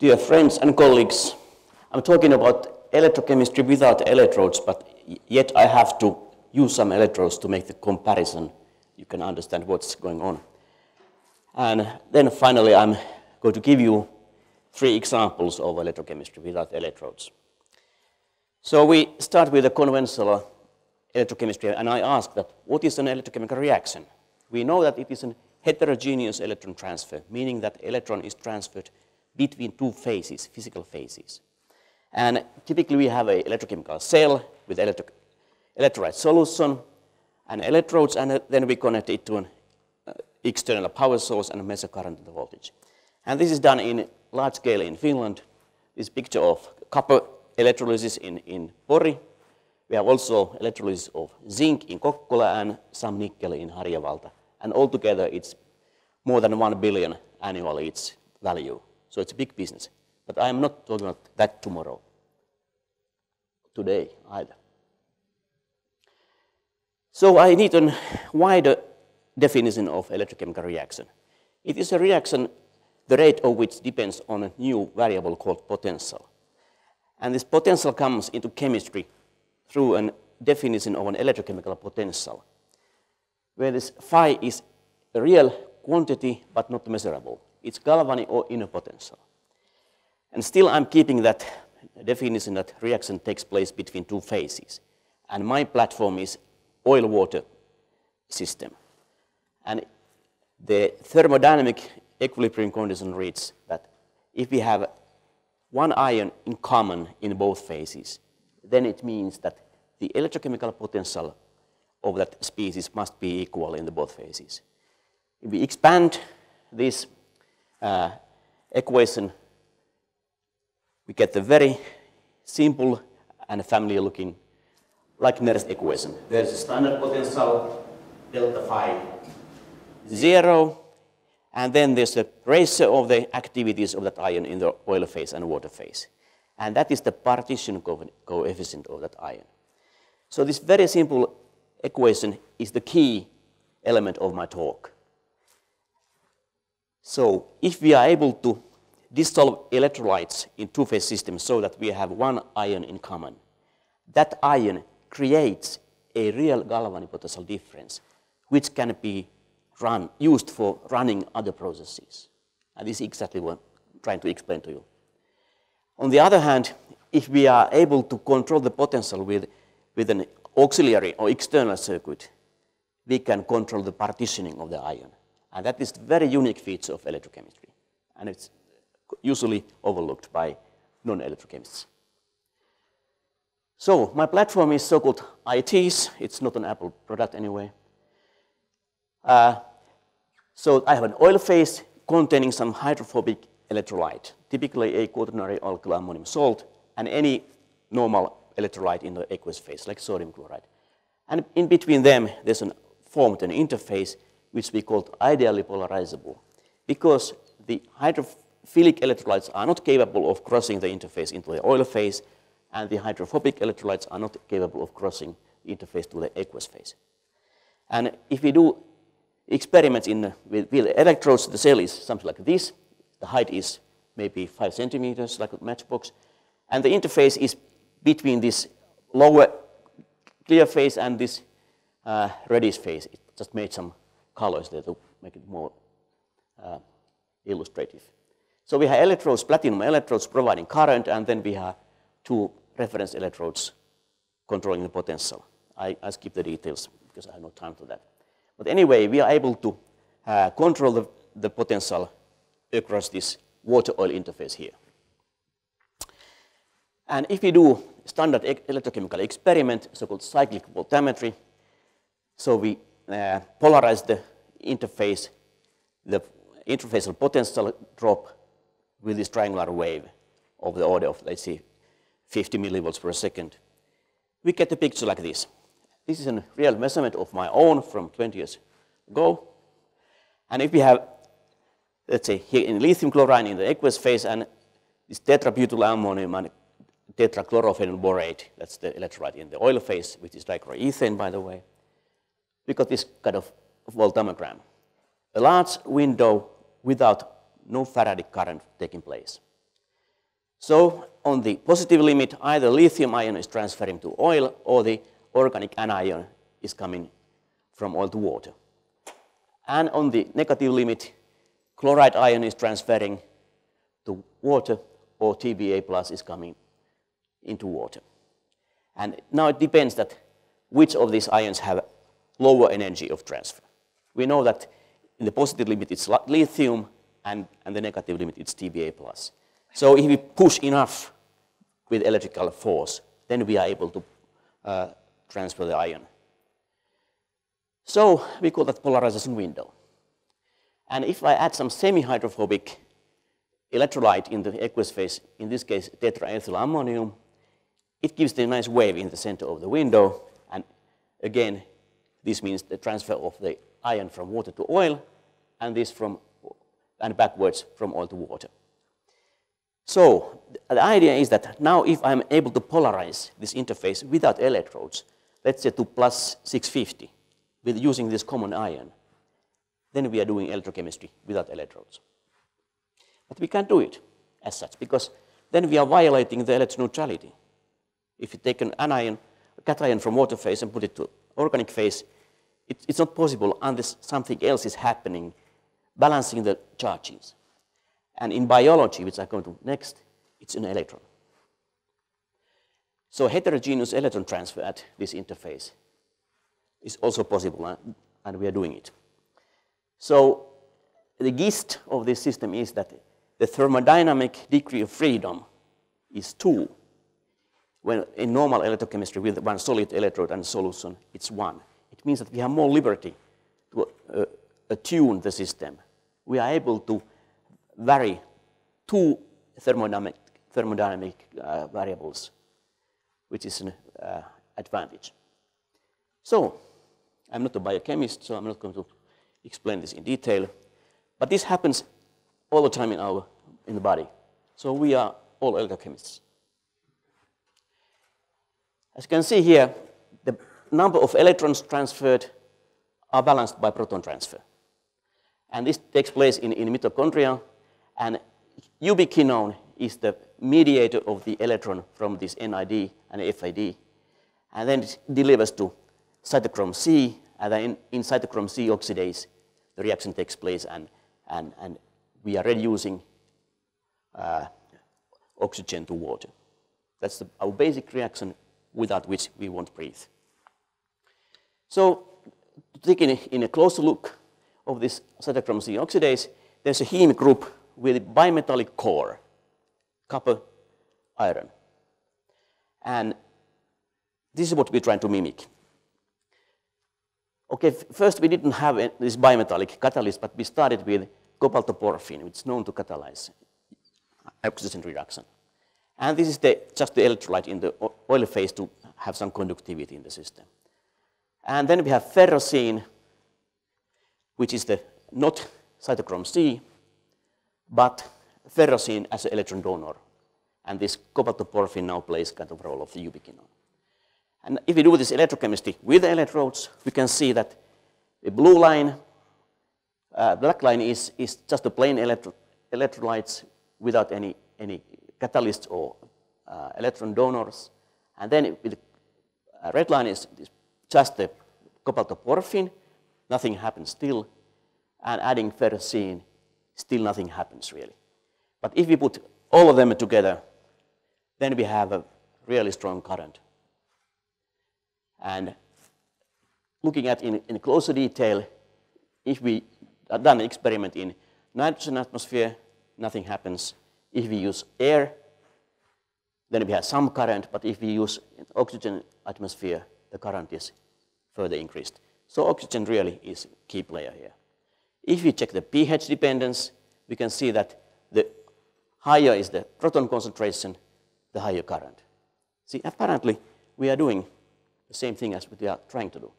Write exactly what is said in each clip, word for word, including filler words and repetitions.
Dear friends and colleagues, I'm talking about electrochemistry without electrodes, but yet I have to use some electrodes to make the comparison. You can understand what's going on. And then finally, I'm going to give you three examples of electrochemistry without electrodes. So we start with the conventional electrochemistry, and I ask that, what is an electrochemical reaction? We know that it is a heterogeneous electron transfer, meaning that electron is transferred between two phases, physical phases. And typically we have an electrochemical cell with electro electrolyte solution and electrodes, and then we connect it to an external power source and measure current and the voltage. And this is done in large scale in Finland. This picture of copper electrolysis in, in Pori. We have also electrolysis of zinc in Kokkola and some nickel in Harjavalta. And altogether it's more than one billion annually its value. So it's a big business, but I'm not talking about that tomorrow, today either. So I need a wider definition of electrochemical reaction. It is a reaction the rate of which depends on a new variable called potential. And this potential comes into chemistry through a definition of an electrochemical potential, where this phi is a real quantity but not measurable. It's Galvani or inner potential. And still I'm keeping that definition that reaction takes place between two phases. And my platform is oil-water system. And the thermodynamic equilibrium condition reads that if we have one ion in common in both phases, then it means that the electrochemical potential of that species must be equal in the both phases. If we expand this Uh, equation, we get the very simple and familiar looking, like Nernst equation. There is a standard potential, delta phi zero, and then there's the ratio of the activities of that ion in the oil phase and water phase. And that is the partition co- coefficient of that ion. So this very simple equation is the key element of my talk. So if we are able to dissolve electrolytes in two-phase systems so that we have one ion in common, that ion creates a real Galvani potential difference, which can be run, used for running other processes. And this is exactly what I'm trying to explain to you. On the other hand, if we are able to control the potential with, with an auxiliary or external circuit, we can control the partitioning of the ion. And that is the very unique feature of electrochemistry. And it's usually overlooked by non-electrochemists. So my platform is so-called I T I E S. It's not an Apple product anyway. Uh, so I have an oil phase containing some hydrophobic electrolyte, typically a quaternary alkyl ammonium salt, and any normal electrolyte in the aqueous phase, like sodium chloride. And in between them, there's an formed an interface which we call ideally polarizable, because the hydrophilic electrolytes are not capable of crossing the interface into the oil phase, and the hydrophobic electrolytes are not capable of crossing the interface to the aqueous phase. And if we do experiments in, with, with electrodes, the cell is something like this. The height is maybe five centimeters, like a matchbox. And the interface is between this lower clear phase and this uh, reddish phase. It just made some colors there to make it more uh, illustrative. So we have electrodes, platinum electrodes providing current, and then we have two reference electrodes controlling the potential. I, I skip the details because I have no time for that. But anyway, we are able to uh, control the, the potential across this water-oil interface here. And if we do standard e electrochemical experiment, so-called cyclic voltammetry, so we Uh, polarize the interface, the interfacial potential drop with this triangular wave of the order of, let's see, fifty millivolts per second. We get a picture like this. This is a real measurement of my own from twenty years ago. And if we have, let's say, here in lithium chloride in the aqueous phase and this tetra butyl ammonium and tetra chlorophyll borate, that's the electrolyte in the oil phase, which is dichloroethane, by the way. We got this kind of voltammogram, a large window without no faradic current taking place. So on the positive limit, either lithium ion is transferring to oil or the organic anion is coming from oil to water. And on the negative limit, chloride ion is transferring to water or T B A plus is coming into water. And now it depends that which of these ions have lower energy of transfer. We know that in the positive limit it's lithium and, and the negative limit it's T B A plus. So if we push enough with electrical force, then we are able to uh, transfer the ion. So we call that polarization window. And if I add some semi-hydrophobic electrolyte in the aqueous phase, in this case tetraethylammonium, it gives the nice wave in the center of the window. And again, this means the transfer of the ion from water to oil, and this from, and backwards from oil to water. So the idea is that now if I'm able to polarize this interface without electrodes, let's say to plus six fifty, with using this common ion, then we are doing electrochemistry without electrodes. But we can't do it as such, because then we are violating the electron neutrality. If you take an anion, a cation from water phase and put it to organic phase, it, it's not possible unless something else is happening, balancing the charges. And in biology, which I'm going to next, it's an electron. So heterogeneous electron transfer at this interface is also possible, and we are doing it. So the gist of this system is that the thermodynamic degree of freedom is two. When in normal electrochemistry with one solid electrode and solution, it's one. It means that we have more liberty to uh, attune the system. We are able to vary two thermodynamic, thermodynamic uh, variables, which is an uh, advantage. So I'm not a biochemist, so I'm not going to explain this in detail. But this happens all the time in our in the body. So we are all electrochemists. As you can see here, the number of electrons transferred are balanced by proton transfer. And this takes place in, in mitochondria. And ubikinone is the mediator of the electron from this N I D and F A D. And then it delivers to cytochrome C. And then in cytochrome C oxidase, the reaction takes place. And, and, and we are reducing uh, oxygen to water. That's the, our basic reaction, without which we won't breathe. So taking in a closer look of this cytochrome C oxidase, there's a heme group with a bimetallic core, copper, iron. And this is what we're trying to mimic. Okay, first we didn't have a, this bimetallic catalyst, but we started with cobaltoporphine, which is known to catalyze oxygen reduction. And this is the, just the electrolyte in the oil phase to have some conductivity in the system. And then we have ferrocene, which is the not cytochrome C, but ferrocene as an electron donor. And this cobaltoporfin now plays kind of role of the ubiquinone. And if we do this electrochemistry with the electrodes, we can see that the blue line, uh, black line is, is just the plain electro electrolytes without any, any catalysts or uh, electron donors. And then with the red line is just the cobaltoporfin, nothing happens still. And adding ferrocene, still nothing happens really. But if we put all of them together, then we have a really strong current. And looking at in, in closer detail, if we have done an experiment in nitrogen atmosphere, nothing happens. If we use air, then we have some current, but if we use oxygen atmosphere, the current is further increased. So oxygen really is a key player here. If we check the pH dependence, we can see that the higher is the proton concentration, the higher current. See, apparently we are doing the same thing as what we are trying to do.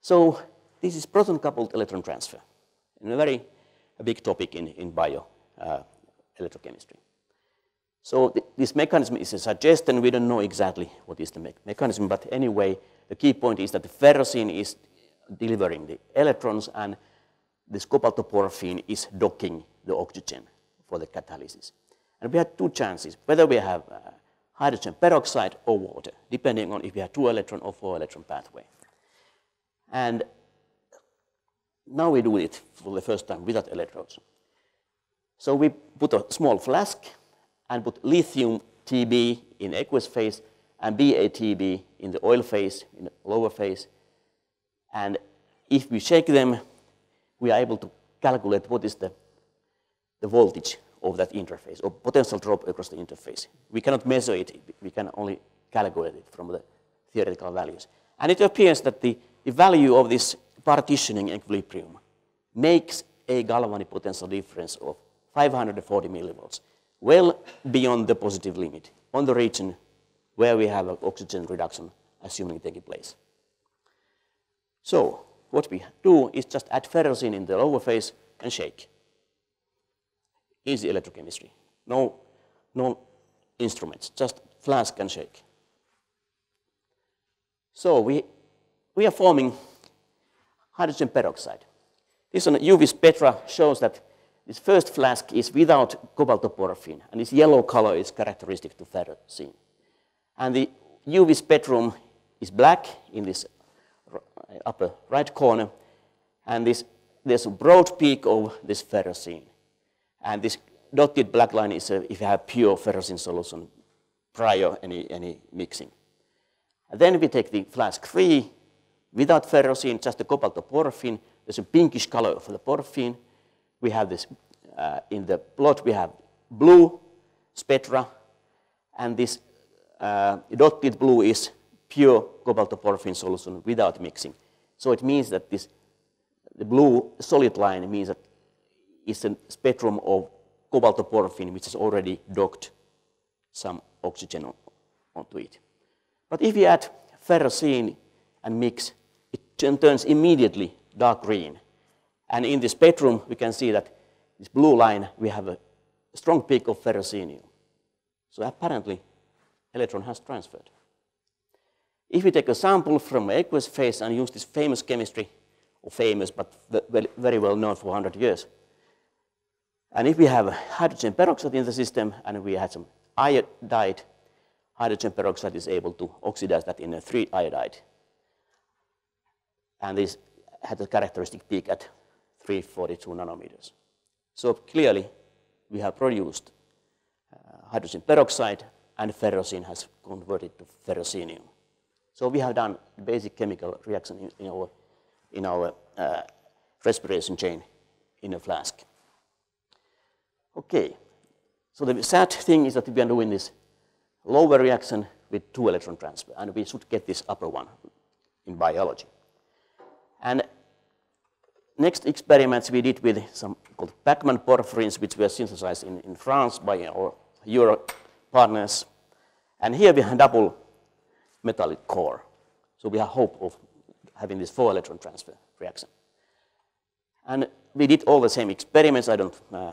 So this is proton-coupled electron transfer, and a very big topic in, in bio. Uh, electrochemistry. So th this mechanism is a suggestion. We don't know exactly what is the me mechanism, but anyway, the key point is that the ferrocene is delivering the electrons and this cobaltoporphine is docking the oxygen for the catalysis. And And we had two chances, whether we have uh, hydrogen peroxide or water, depending on if we have two electron or four electron pathway. And now we do it for the first time without electrodes. So we put a small flask and put lithium T B in aqueous phase and B A T B in the oil phase, in the lower phase. And if we shake them, we are able to calculate what is the, the voltage of that interface, or potential drop across the interface. We cannot measure it. We can only calculate it from the theoretical values. And it appears that the, the value of this partitioning equilibrium makes a Galvani potential difference of five hundred forty millivolts, well beyond the positive limit, on the region where we have an oxygen reduction assuming taking place. So what we do is just add ferrocene in the lower phase and shake. Easy electrochemistry. No, no instruments, just flask and shake. So we, we are forming hydrogen peroxide. This on U V spectra shows that this first flask is without cobaltoporphine, and this yellow color is characteristic to ferrocene. And the U V spectrum is black in this upper right corner, and this, there's a broad peak of this ferrocene. And this dotted black line is uh, if you have pure ferrocene solution prior any, any mixing. And then we take the flask three without ferrocene, just the cobaltoporphine. There's a pinkish color for the porphine. We have this, uh, in the plot we have blue spectra, and this uh, dotted blue is pure cobaltoporphine solution without mixing. So it means that this, the blue solid line means that it's a spectrum of cobaltoporphine which is already docked some oxygen on, onto it. But if you add ferrocene and mix, it turns immediately dark green. And in the spectrum, we can see that this blue line, we have a strong peak of ferrocenium. So apparently, electron has transferred. If we take a sample from aqueous phase and use this famous chemistry, or famous, but very well known for one hundred years, and if we have hydrogen peroxide in the system and we had some iodide, hydrogen peroxide is able to oxidize that in a three iodide. And this had a characteristic peak at three hundred forty-two nanometers. So clearly, we have produced uh, hydrogen peroxide, and ferrocene has converted to ferrocenium. So we have done basic chemical reaction in, in our, in our uh, respiration chain in a flask. Okay, so the sad thing is that we are doing this lower reaction with two electron transfer, and we should get this upper one in biology. And next experiments we did with some called Pac-Man porphyrins, which were synthesized in, in France by our Euro partners. And here we have double metallic core. So we have hope of having this four electron transfer reaction. And we did all the same experiments. I don't... Uh,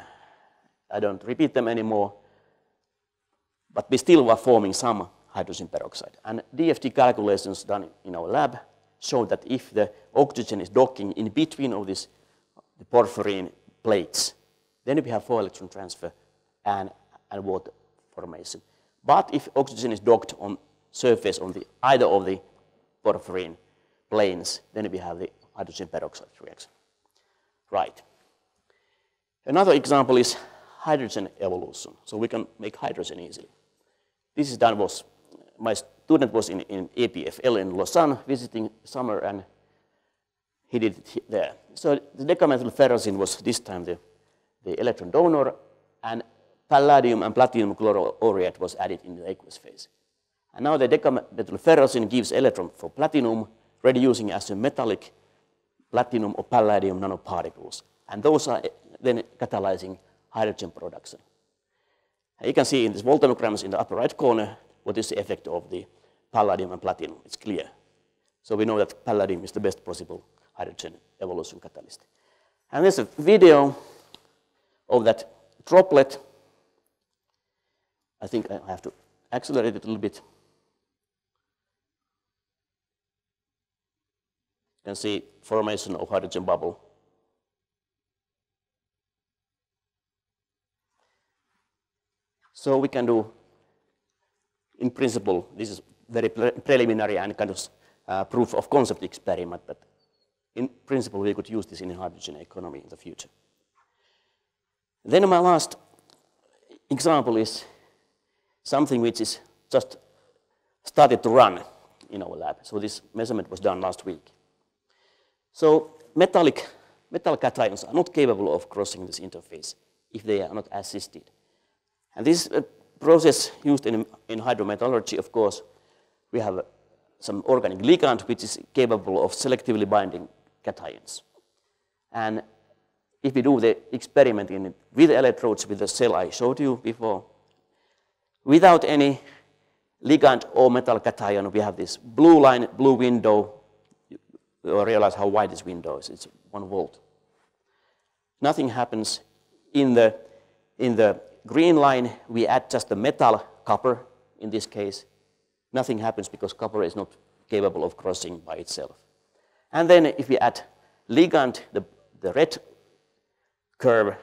I don't repeat them anymore, but we still were forming some hydrogen peroxide. And D F T calculations done in our lab showed that if the oxygen is docking in between of these the porphyrin plates, then we have four electron transfer and, and water formation. But if oxygen is docked on surface on the, either of the porphyrin planes, then we have the hydrogen peroxide reaction. Right. Another example is hydrogen evolution, so we can make hydrogen easily. This is done was, my student was in, in E P F L in Lausanne visiting summer, and he did it there. So the decamethylferrocene was this time the, the electron donor, and palladium and platinum chloroaurate was added in the aqueous phase. And now the decamethylferrocene gives electron for platinum, reducing as a metallic platinum or palladium nanoparticles. And those are then catalyzing hydrogen production. And you can see in these voltamograms in the upper right corner what is the effect of the palladium and platinum. It's clear. So we know that palladium is the best possible hydrogen evolution catalyst. And there's a video of that droplet. I think I have to accelerate it a little bit. You can see formation of hydrogen bubble. So we can do, in principle, this is very pre preliminary and kind of uh, proof of concept experiment, but in principle we could use this in a hydrogen economy in the future. Then my last example is something which is just started to run in our lab. So this measurement was done last week. So metallic, metal cations are not capable of crossing this interface if they are not assisted. And this uh, process used in, in hydrometallurgy, of course, we have uh, some organic ligand which is capable of selectively binding cations. And if we do the experiment in it with electrodes with the cell I showed you before, without any ligand or metal cation, we have this blue line, blue window. You realize how wide this window is, it's one volt. Nothing happens. In the, in the green line, we add just the metal, copper in this case. Nothing happens because copper is not capable of crossing by itself. And then if we add ligand, the, the red curve,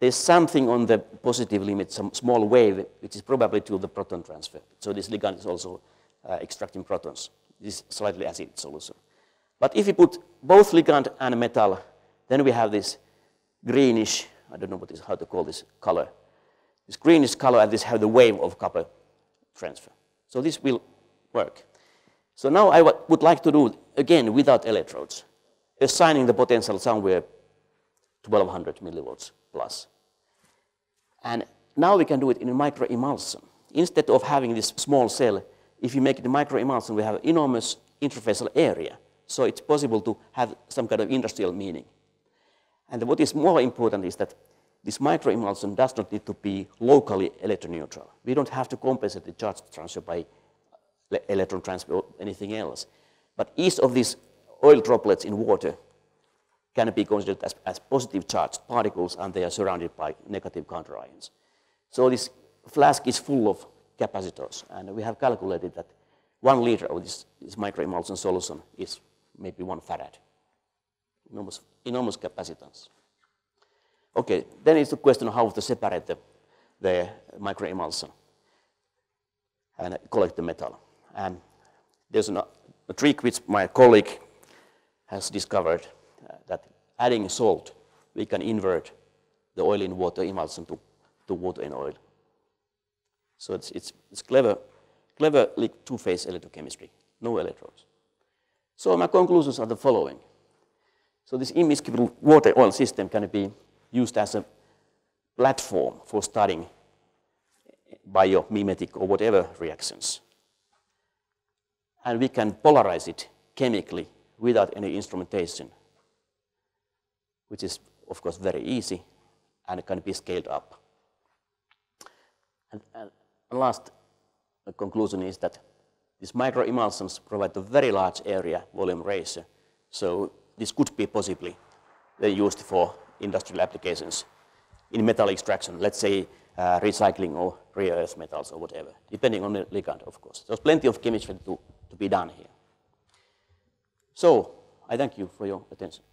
there's something on the positive limit, some small wave, which is probably to the proton transfer. So this ligand is also uh, extracting protons. This slightly acid solution. But if we put both ligand and metal, then we have this greenish, I don't know what is, how to call this color. This greenish color, and this have the wave of copper transfer. So this will work. So now I would like to do, again, without electrodes, assigning the potential somewhere twelve hundred millivolts plus. And now we can do it in a microemulsion. Instead of having this small cell, if you make it a microemulsion, we have enormous interfacial area. So it's possible to have some kind of industrial meaning. And what is more important is that this microemulsion does not need to be locally electroneutral. We don't have to compensate the charge transfer by electron transfer or anything else. But each of these oil droplets in water can be considered as, as positive charged particles, and they are surrounded by negative counterions. So this flask is full of capacitors, and we have calculated that one liter of this, this microemulsion solution is maybe one farad. Enormous, enormous capacitance. Okay, then it's the question of how to separate the, the microemulsion and collect the metal. And there's an, a trick which my colleague has discovered, uh, that adding salt, we can invert the oil in water emulsion to, to water in oil. So it's, it's, it's clever, clever like two-phase electrochemistry, no electrodes. So my conclusions are the following. So this immiscible water-oil system can be used as a platform for studying biomimetic or whatever reactions. And we can polarize it chemically without any instrumentation, which is, of course, very easy and can be scaled up. And, and last conclusion is that these microemulsions provide a very large area volume ratio. So this could be possibly used for industrial applications in metal extraction, let's say uh, recycling or rare earth metals or whatever, depending on the ligand, of course. There's plenty of chemistry to, to be done here. So I thank you for your attention.